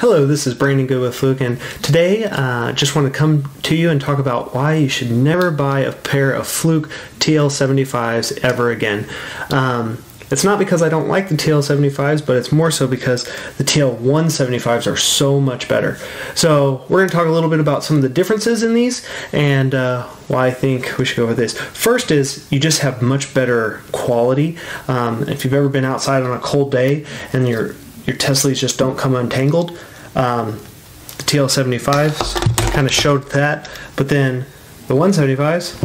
Hello, this is Brandon Good with Fluke, and today I just want to come to you and talk about why you should never buy a pair of Fluke TL75s ever again. It's not because I don't like the TL75s, but it's more so because the TL175s are so much better. So we're going to talk a little bit about some of the differences in these and why I think we should go with this. First is you just have much better quality. If you've ever been outside on a cold day and your Teslas just don't come untangled, the TL75s kind of showed that, but then the 175s,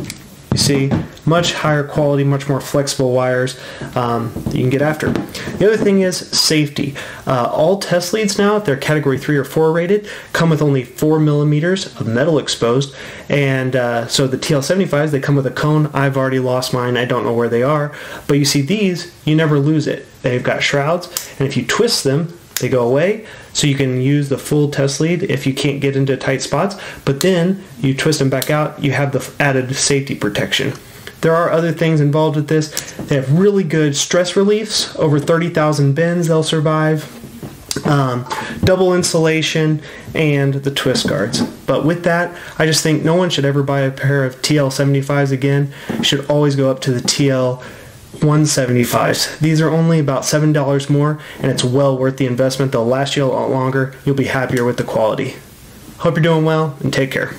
you see, much higher quality, much more flexible wires that you can get after. The other thing is safety. All test leads now, if they're category 3 or 4 rated, come with only 4 millimeters of metal exposed, and so the TL75s, they come with a cone. I've already lost mine, I don't know where they are, but you see these, you never lose it. They've got shrouds, and if you twist them, they go away, so you can use the full test lead if you can't get into tight spots, but then you twist them back out, you have the added safety protection. There are other things involved with this. They have really good stress reliefs, over 30,000 bends they'll survive, double insulation, and the twist guards. But with that, I just think no one should ever buy a pair of TL75s again. You should always go up to the TL175s. These are only about $7 more, and it's well worth the investment. They'll last you a lot longer. You'll be happier with the quality. Hope you're doing well, and take care.